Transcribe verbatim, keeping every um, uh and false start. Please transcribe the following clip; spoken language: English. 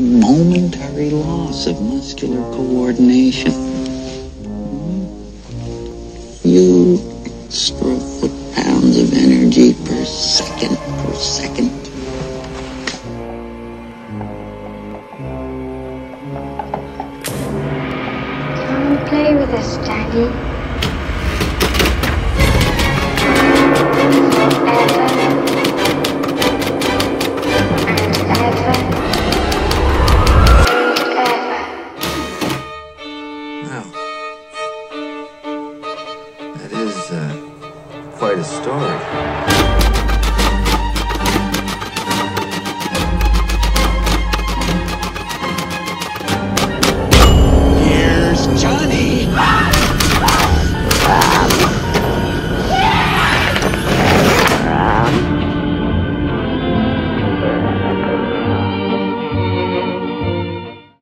a momentary loss of muscular coordination. You extra foot-pounds of energy per second, per second. Come and play with us, Daddy.